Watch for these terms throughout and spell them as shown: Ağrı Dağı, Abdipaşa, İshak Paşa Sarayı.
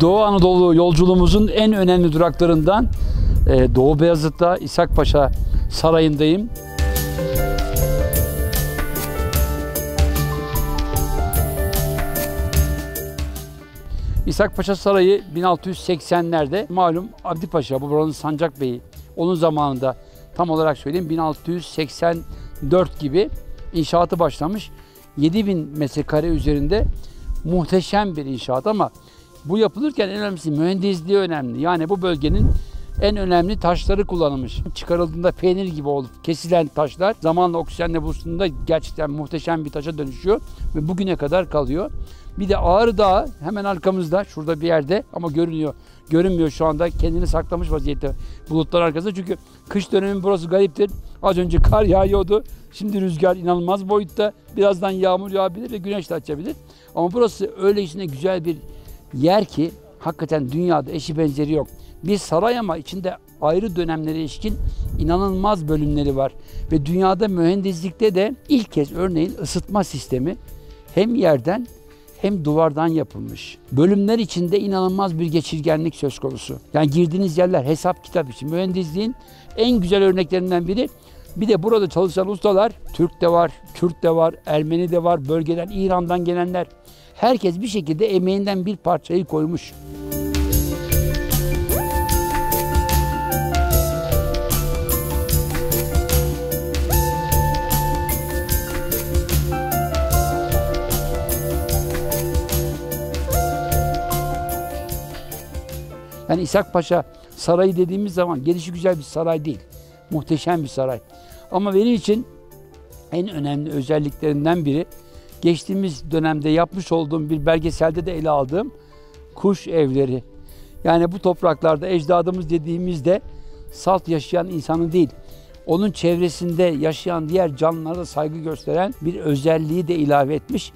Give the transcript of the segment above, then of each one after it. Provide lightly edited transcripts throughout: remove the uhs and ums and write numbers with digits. Doğu Anadolu yolculuğumuzun en önemli duraklarından Doğu Beyazıt'ta İshak Paşa Sarayı'ndayım. İshak Paşa Sarayı 1680'lerde malum Abdipaşa, bu buranın Sancak Bey'i, onun zamanında tam olarak söyleyeyim 1684 gibi inşaatı başlamış. 7000 metrekare üzerinde muhteşem bir inşaat ama bu yapılırken en önemlisi mühendisliği önemli. Yani bu bölgenin en önemli taşları kullanılmış. Çıkarıldığında peynir gibi olup kesilen taşlar zamanla oksijenle buluştuğunda gerçekten muhteşem bir taşa dönüşüyor ve bugüne kadar kalıyor. Bir de Ağrı Dağı hemen arkamızda, şurada bir yerde ama görünmüyor şu anda, kendini saklamış vaziyette bulutlar arkasında. Çünkü kış dönemi burası gariptir. Az önce kar yağıyordu, şimdi rüzgar inanılmaz boyutta. Birazdan yağmur yağabilir ve güneş de açabilir. Ama burası öylesine güzel bir yer ki hakikaten dünyada eşi benzeri yok. Bir saray ama içinde ayrı dönemlere ilişkin inanılmaz bölümleri var. Ve dünyada mühendislikte de ilk kez örneğin ısıtma sistemi hem yerden hem duvardan yapılmış. Bölümler içinde inanılmaz bir geçirgenlik söz konusu. Yani girdiğiniz yerler hesap kitap için. Mühendisliğin en güzel örneklerinden biri. Bir de burada çalışan ustalar, Türk de var, Kürt de var, Ermeni de var, bölgeden, İran'dan gelenler. Herkes bir şekilde emeğinden bir parçayı koymuş. Yani İshak Paşa Sarayı dediğimiz zaman gelişigüzel bir saray değil, muhteşem bir saray. Ama benim için en önemli özelliklerinden biri, geçtiğimiz dönemde yapmış olduğum bir belgeselde de ele aldığım kuş evleri. Yani bu topraklarda ecdadımız dediğimizde salt yaşayan insanı değil, onun çevresinde yaşayan diğer canlılara da saygı gösteren bir özelliği de ilave etmiş.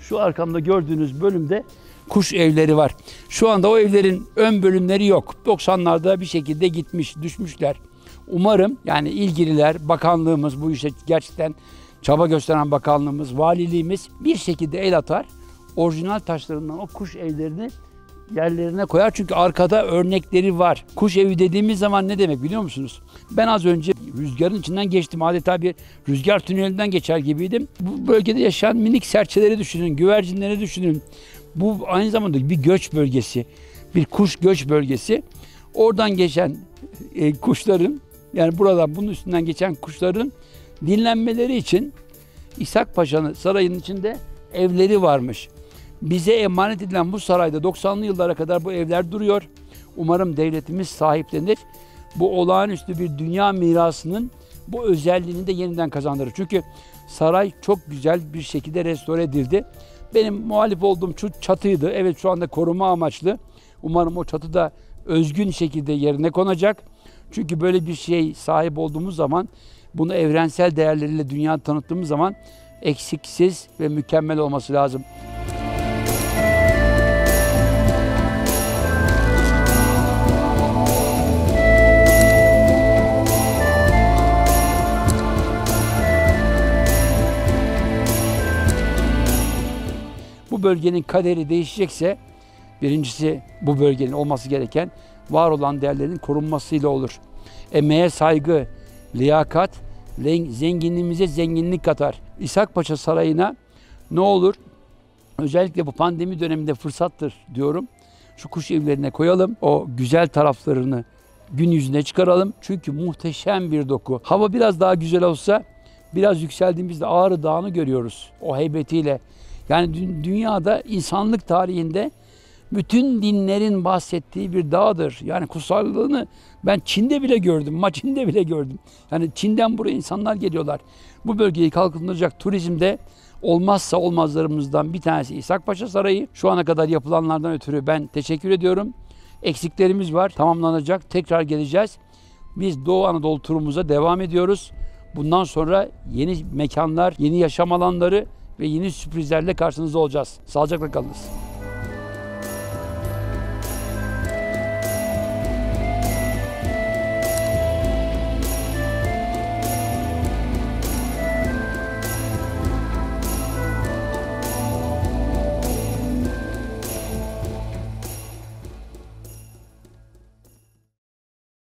Şu arkamda gördüğünüz bölümde kuş evleri var. Şu anda o evlerin ön bölümleri yok. 90'larda bir şekilde gitmiş, düşmüşler. Umarım yani ilgililer, bakanlığımız, bu işe gerçekten çaba gösteren bakanlığımız, valiliğimiz bir şekilde el atar. Orijinal taşlarından o kuş evlerini yerlerine koyar. Çünkü arkada örnekleri var. Kuş evi dediğimiz zaman ne demek biliyor musunuz? Ben az önce rüzgarın içinden geçtim. Adeta bir rüzgar tünelinden geçer gibiydim. Bu bölgede yaşayan minik serçeleri düşünün, güvercinleri düşünün. Bu aynı zamanda bir göç bölgesi, bir kuş göç bölgesi. Oradan geçen kuşların, yani buradan bunun üstünden geçen kuşların dinlenmeleri için İshak Paşa'nın sarayının içinde evleri varmış. Bize emanet edilen bu sarayda 90'lı yıllara kadar bu evler duruyor. Umarım devletimiz sahiplenir. Bu olağanüstü bir dünya mirasının bu özelliğini de yeniden kazandırır. Çünkü saray çok güzel bir şekilde restore edildi. Benim muhalif olduğum şu çatıydı. Evet, şu anda koruma amaçlı. Umarım o çatı da özgün şekilde yerine konacak. Çünkü böyle bir şey sahip olduğumuz zaman, bunu evrensel değerleriyle dünyaya tanıttığımız zaman eksiksiz ve mükemmel olması lazım. Bu bölgenin kaderi değişecekse, birincisi bu bölgenin olması gereken var olan değerlerin korunmasıyla olur. Emeğe saygı, liyakat, zenginliğimize zenginlik katar. İshak Paşa Sarayı'na ne olur, özellikle bu pandemi döneminde fırsattır diyorum. Şu kuş evlerine koyalım, o güzel taraflarını gün yüzüne çıkaralım. Çünkü muhteşem bir doku. Hava biraz daha güzel olsa, biraz yükseldiğimizde Ağrı Dağı'nı görüyoruz o heybetiyle. Yani dünyada, insanlık tarihinde bütün dinlerin bahsettiği bir dağdır. Yani kutsallığını ben Çin'de bile gördüm, Maçin'de bile gördüm. Yani Çin'den buraya insanlar geliyorlar. Bu bölgeyi kalkındıracak turizmde olmazsa olmazlarımızdan bir tanesi İshak Paşa Sarayı. Şu ana kadar yapılanlardan ötürü ben teşekkür ediyorum. Eksiklerimiz var, tamamlanacak, tekrar geleceğiz. Biz Doğu Anadolu turumuza devam ediyoruz. Bundan sonra yeni mekanlar, yeni yaşam alanları ve yeni sürprizlerle karşınızda olacağız. Sağlıcakla kalınız.